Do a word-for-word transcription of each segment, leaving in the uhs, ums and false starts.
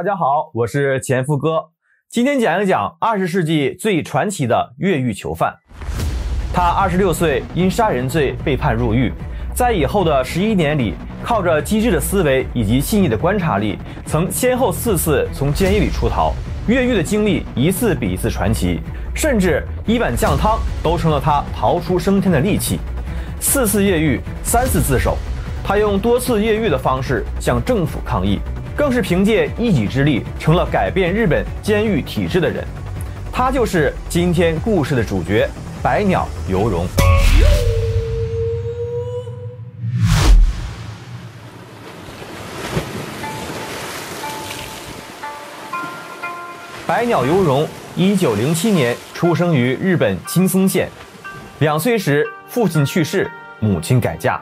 大家好，我是前夫哥，今天讲一讲二十世纪最传奇的越狱囚犯。他二十六岁因杀人罪被判入狱，在以后的十一年里，靠着机智的思维以及细腻的观察力，曾先后四次从监狱里出逃。越狱的经历一次比一次传奇，甚至一碗酱汤都成了他逃出升天的利器。四次越狱，三次自首，他用多次越狱的方式向政府抗议，更是凭借一己之力成了改变日本监狱体制的人。他就是今天故事的主角白鸟游荣。白鸟游荣一九零七年出生于日本青森县，两岁时父亲去世，母亲改嫁，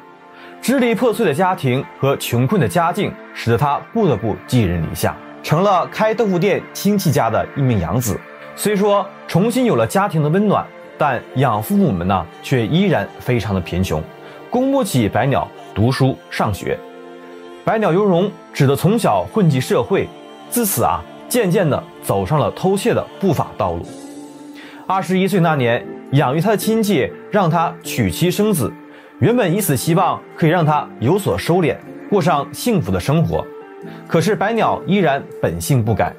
支离破碎的家庭和穷困的家境使得他不得不寄人篱下，成了开豆腐店亲戚家的一名养子。虽说重新有了家庭的温暖，但养父母们呢却依然非常的贫穷，供不起白鸟读书上学。白鸟游荣只得从小混迹社会，自此啊渐渐地走上了偷窃的不法道路。二十一岁那年，养育他的亲戚让他娶妻生子，原本以此希望可以让他有所收敛，过上幸福的生活。可是白鸟依然本性不改。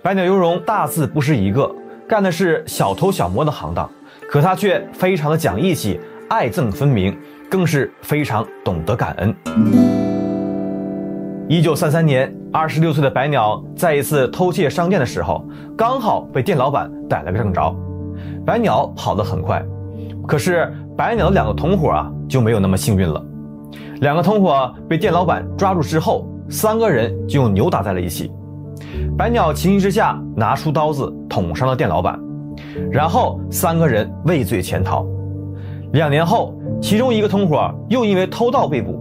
白鸟游荣大字不识一个，干的是小偷小摸的行当，可他却非常的讲义气，爱憎分明，更是非常懂得感恩。一九三三年，二十六岁的白鸟在一次偷窃商店的时候，刚好被店老板逮了个正着。白鸟跑得很快，可是白鸟的两个同伙啊就没有那么幸运了。两个同伙被店老板抓住之后，三个人就扭打在了一起。白鸟情急之下拿出刀子捅伤了店老板，然后三个人畏罪潜逃。两年后，其中一个同伙又因为偷盗被捕，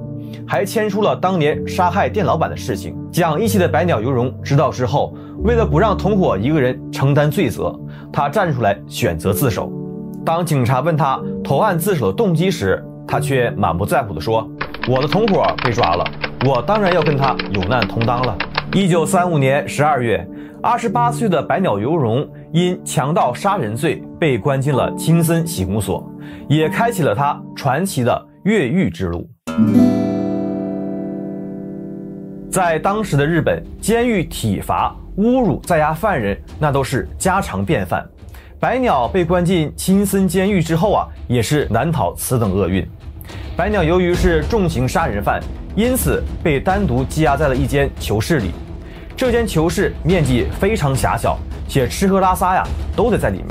还牵出了当年杀害店老板的事情。讲义气的白鸟游荣知道之后，为了不让同伙一个人承担罪责，他站出来选择自首。当警察问他投案自首的动机时，他却满不在乎地说：“我的同伙被抓了，我当然要跟他有难同当了。”一九三五年十二月，二十八岁的白鸟游荣因强盗杀人罪被关进了青森刑务所，也开启了他传奇的越狱之路。在当时的日本，监狱体罚、侮辱在押犯人那都是家常便饭。白鸟被关进青森监狱之后啊，也是难逃此等厄运。白鸟由于是重刑杀人犯，因此被单独羁押在了一间囚室里。这间囚室面积非常狭小，且吃喝拉撒呀都得在里面。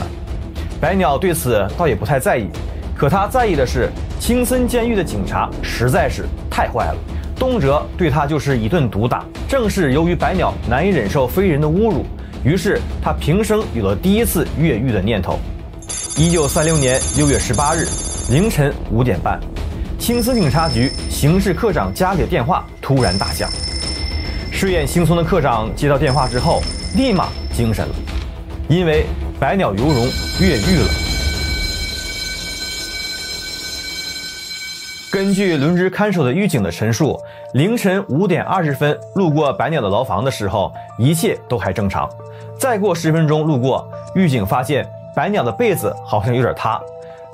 白鸟对此倒也不太在意，可他在意的是青森监狱的警察实在是太坏了，动辄对他就是一顿毒打。正是由于白鸟难以忍受非人的侮辱，于是他平生有了第一次越狱的念头。一九三六年六月十八日凌晨五点半，青森警察局刑事科长家里的电话突然大响。睡眼惺忪的科长接到电话之后，立马精神了，因为白鸟游荣越狱了。根据轮值看守的狱警的陈述，凌晨五点二十分路过白鸟的牢房的时候，一切都还正常。再过十分钟路过，狱警发现白鸟的被子好像有点塌，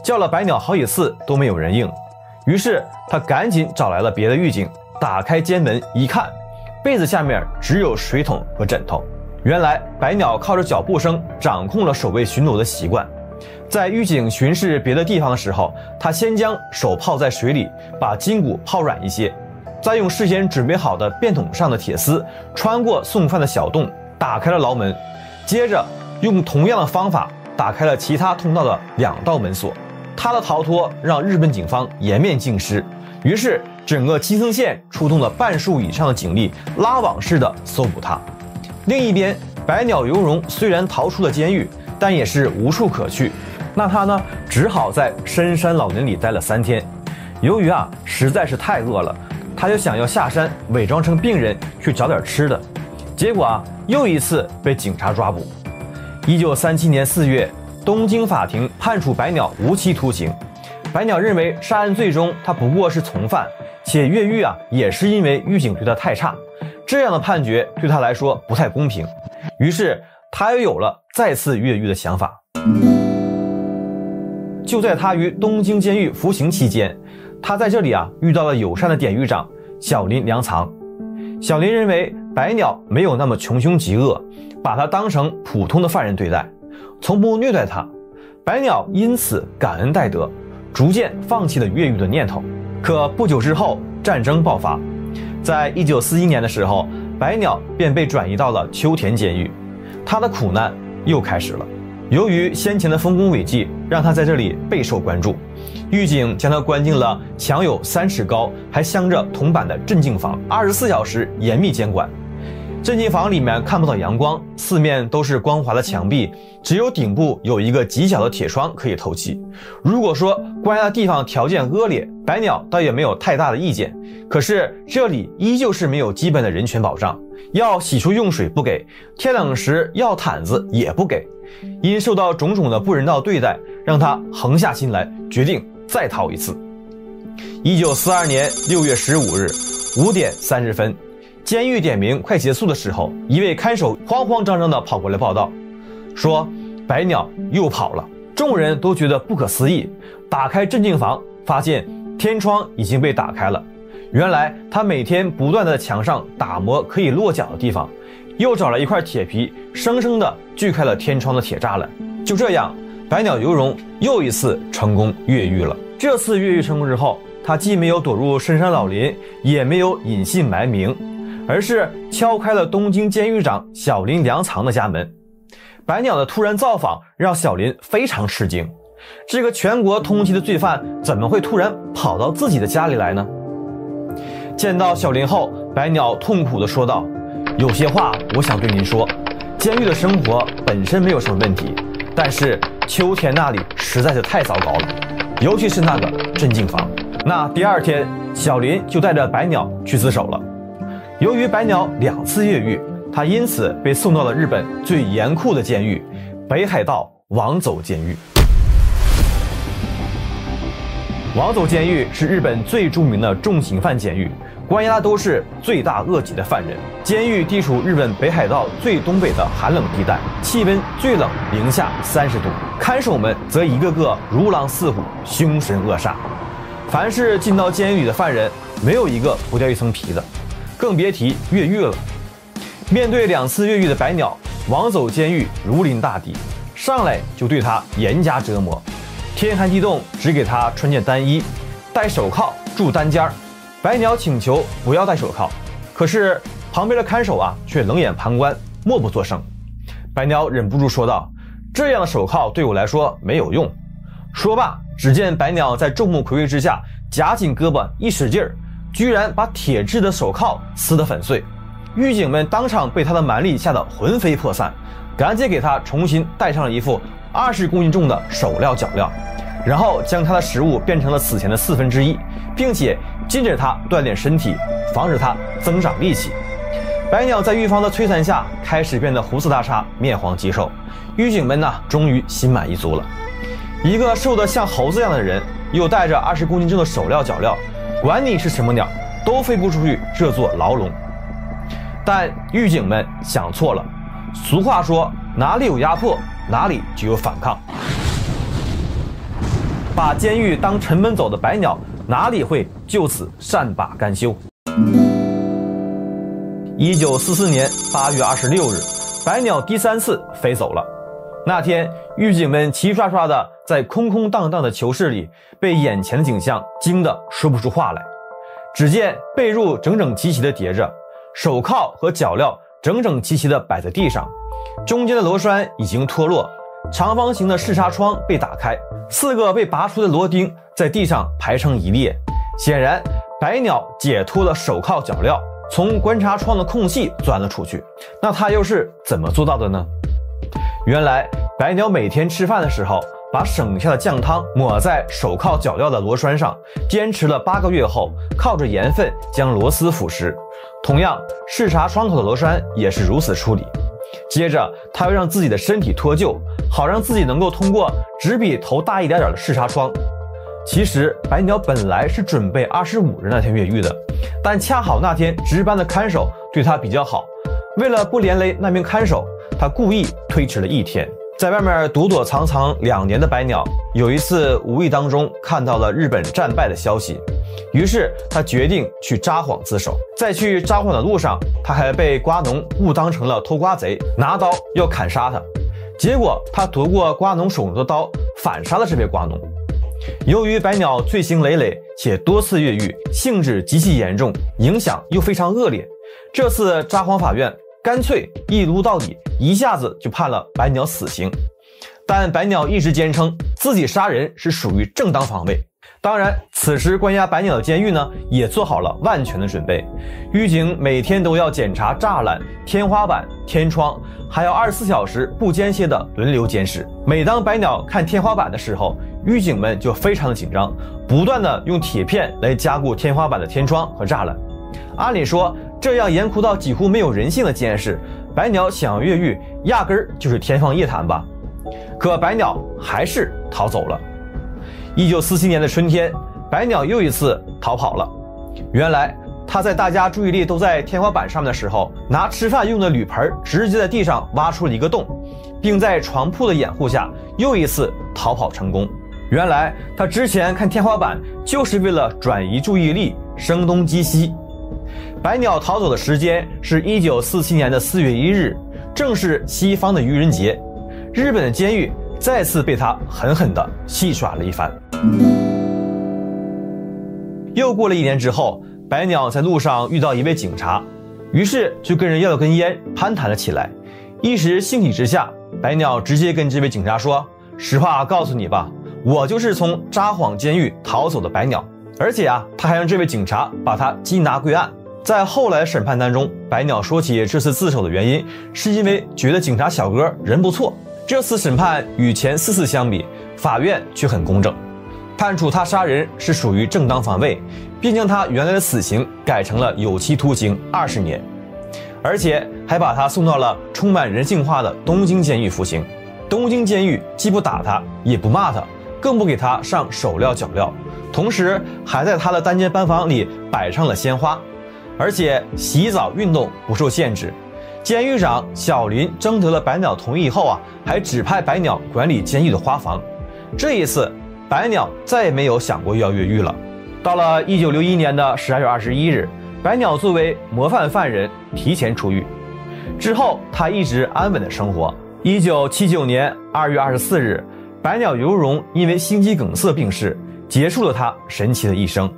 叫了白鸟好几次都没有人应。于是他赶紧找来了别的狱警，打开监门一看，被子下面只有水桶和枕头。原来白鸟靠着脚步声掌控了守卫巡逻的习惯。在狱警巡视别的地方的时候，他先将手泡在水里，把筋骨泡软一些，再用事先准备好的便桶上的铁丝穿过送饭的小洞，打开了牢门，接着用同样的方法打开了其他通道的两道门锁。他的逃脱让日本警方颜面尽失，于是整个青森县出动了半数以上的警力，拉网式的搜捕他。另一边，白鸟游荣虽然逃出了监狱，但也是无处可去，那他呢，只好在深山老林里待了三天。由于啊实在是太饿了，他就想要下山伪装成病人去找点吃的，结果啊又一次被警察抓捕。一九三七年四月，东京法庭判处白鸟无期徒刑。白鸟认为杀人最终他不过是从犯，且越狱啊也是因为狱警对他太差，这样的判决对他来说不太公平，于是他也有了再次越狱的想法。就在他于东京监狱服刑期间，他在这里啊遇到了友善的典狱长小林良藏。小林认为白鸟没有那么穷凶极恶，把他当成普通的犯人对待，从不虐待他。白鸟因此感恩戴德，逐渐放弃了越狱的念头。可不久之后，战争爆发。在一九四一年的时候，白鸟便被转移到了秋田监狱，他的苦难又开始了。由于先前的丰功伟绩，让他在这里备受关注。狱警将他关进了墙有三尺高，还镶着铜板的镇静房，二十四小时严密监管。镇静房里面看不到阳光，四面都是光滑的墙壁，只有顶部有一个极小的铁窗可以透气。如果说关押的地方条件恶劣，白鸟倒也没有太大的意见。可是这里依旧是没有基本的人权保障，要洗漱用水不给，天冷时要毯子也不给。因受到种种的不人道对待，让他横下心来，决定再逃一次。一九四二年六月十五日五点三十分，监狱点名快结束的时候，一位看守慌慌张张地跑过来报道，说白鸟又跑了。众人都觉得不可思议，打开镇静房，发现天窗已经被打开了。原来他每天不断地在墙上打磨可以落脚的地方，又找了一块铁皮，生生地锯开了天窗的铁栅栏。就这样，白鸟游荣又一次成功越狱了。这次越狱成功之后，他既没有躲入深山老林，也没有隐姓埋名，而是敲开了东京监狱长小林良藏的家门。白鸟的突然造访让小林非常吃惊，这个全国通缉的罪犯怎么会突然跑到自己的家里来呢？见到小林后，白鸟痛苦地说道，有些话我想对您说，监狱的生活本身没有什么问题，但是秋田那里实在是太糟糕了，尤其是那个镇静房。那第二天，小林就带着白鸟去自首了。由于白鸟两次越狱，他因此被送到了日本最严酷的监狱——北海道王走监狱。王走监狱是日本最著名的重刑犯监狱，关押都是罪大恶极的犯人。监狱地处日本北海道最东北的寒冷地带，气温最冷零下三十度，看守们则一个个如狼似虎，凶神恶煞。凡是进到监狱里的犯人，没有一个不掉一层皮的，更别提越狱了。面对两次越狱的白鸟，王走监狱如临大敌，上来就对他严加折磨，天寒地冻只给他穿件单衣，戴手铐住单间。白鸟请求不要戴手铐，可是旁边的看守啊却冷眼旁观，默不作声。白鸟忍不住说道，这样的手铐对我来说没有用。说罢，只见白鸟在众目睽睽之下夹紧胳膊一使劲儿，居然把铁制的手铐撕得粉碎。狱警们当场被他的蛮力吓得魂飞魄散，赶紧给他重新戴上了一副二十公斤重的手镣脚镣，然后将他的食物变成了此前的四分之一，并且禁止他锻炼身体，防止他增长力气。白鸟在狱方的摧残下开始变得胡子大叉，面黄肌瘦。狱警们呢，终于心满意足了。一个瘦得像猴子一样的人，又带着二十公斤重的手镣脚镣，管你是什么鸟，都飞不出去这座牢笼。但狱警们想错了，俗话说哪里有压迫，哪里就有反抗。把监狱当城门走的白鸟，哪里会就此善罢甘休？一九四四年八月二十六日，白鸟第三次飞走了。那天，狱警们齐刷刷的在空空荡荡的囚室里，被眼前的景象惊得说不出话来。只见被褥整整齐齐的叠着，手铐和脚镣整整齐齐的摆在地上，中间的螺栓已经脱落，长方形的视纱窗被打开，四个被拔出的螺钉在地上排成一列。显然，白鸟解脱了手铐脚镣，从观察窗的空隙钻了出去。那他又是怎么做到的呢？原来白鸟每天吃饭的时候，把省下的酱汤抹在手铐脚镣的螺栓上，坚持了八个月后，靠着盐分将螺丝腐蚀。同样，视察窗口的螺栓也是如此处理。接着他又让自己的身体脱臼，好让自己能够通过只比头大一点点的视察窗。其实白鸟本来是准备二十五日那天越狱的，但恰好那天值班的看守对他比较好。为了不连累那名看守，他故意推迟了一天。在外面躲躲藏藏两年的白鸟，有一次无意当中看到了日本战败的消息，于是他决定去札幌自首。在去札幌的路上，他还被瓜农误当成了偷瓜贼，拿刀要砍杀他。结果他夺过瓜农手中的刀，反杀了这位瓜农。由于白鸟罪行累累，且多次越狱，性质极其严重，影响又非常恶劣。这次札幌法院干脆一撸到底，一下子就判了白鸟死刑。但白鸟一直坚称自己杀人是属于正当防卫。当然，此时关押白鸟的监狱呢，也做好了万全的准备。狱警每天都要检查栅栏、天花板、天窗，还要二十四小时不间歇的轮流监视。每当白鸟看天花板的时候，狱警们就非常的紧张，不断的用铁片来加固天花板的天窗和栅栏。按理说，这样严酷到几乎没有人性的监视，白鸟想要越狱，压根儿就是天方夜谭吧。可白鸟还是逃走了。一九四七年的春天，白鸟又一次逃跑了。原来他在大家注意力都在天花板上面的时候，拿吃饭用的铝盆直接在地上挖出了一个洞，并在床铺的掩护下又一次逃跑成功。原来他之前看天花板就是为了转移注意力，声东击西。白鸟逃走的时间是一九四七年的四月一日，正是西方的愚人节。日本的监狱再次被他狠狠地戏耍了一番。又过了一年之后，白鸟在路上遇到一位警察，于是就跟人要了根烟，攀谈了起来。一时兴起之下，白鸟直接跟这位警察说：“实话告诉你吧，我就是从札幌监狱逃走的白鸟。”而且啊，他还让这位警察把他缉拿归案。在后来审判当中，白鸟说起这次自首的原因，是因为觉得警察小哥人不错。这次审判与前四次相比，法院却很公正，判处他杀人是属于正当防卫，并将他原来的死刑改成了有期徒刑二十年，而且还把他送到了充满人性化的东京监狱服刑。东京监狱既不打他，也不骂他，更不给他上手镣脚镣，同时还在他的单间班房里摆上了鲜花，而且洗澡运动不受限制。监狱长小林征得了白鸟同意后啊，还指派白鸟管理监狱的花房。这一次，白鸟再也没有想过要越狱了。到了一九六一年的十二月二十一日，白鸟作为模范犯人提前出狱。之后，他一直安稳的生活。一九七九年二月二十四日，白鸟由荣因为心肌梗塞病逝，结束了他神奇的一生。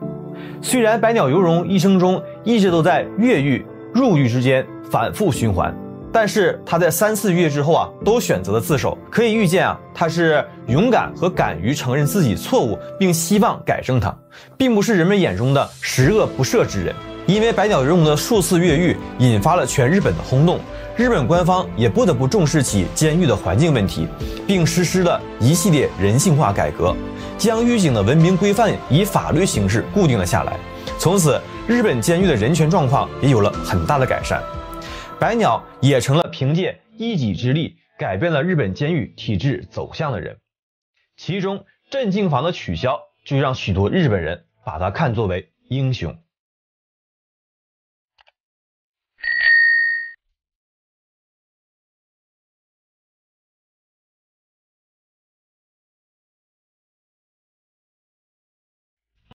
虽然白鸟由荣一生中一直都在越狱、入狱之间反复循环，但是他在三次越狱之后啊，都选择了自首。可以预见啊，他是勇敢和敢于承认自己错误，并希望改正它，并不是人们眼中的十恶不赦之人。因为白鸟由荣的数次越狱引发了全日本的轰动，日本官方也不得不重视起监狱的环境问题，并实施了一系列人性化改革，将狱警的文明规范以法律形式固定了下来。从此，日本监狱的人权状况也有了很大的改善。白鸟也成了凭借一己之力改变了日本监狱体制走向的人，其中镇静房的取消就让许多日本人把他看作为英雄。